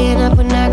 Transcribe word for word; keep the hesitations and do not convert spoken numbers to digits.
staying up when I